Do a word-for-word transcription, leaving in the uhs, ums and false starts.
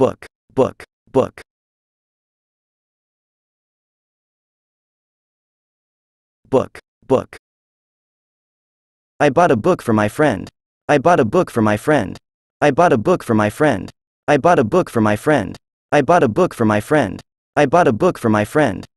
book, book, book. Book, book. I bought a book for my friend. I bought a book for my friend. I bought a book for my friend. I bought a book for my friend. I bought a book for my friend. I bought a book for my friend.